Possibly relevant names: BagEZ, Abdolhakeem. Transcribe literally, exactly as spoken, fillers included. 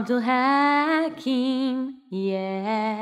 Abdolhakeem, yeah.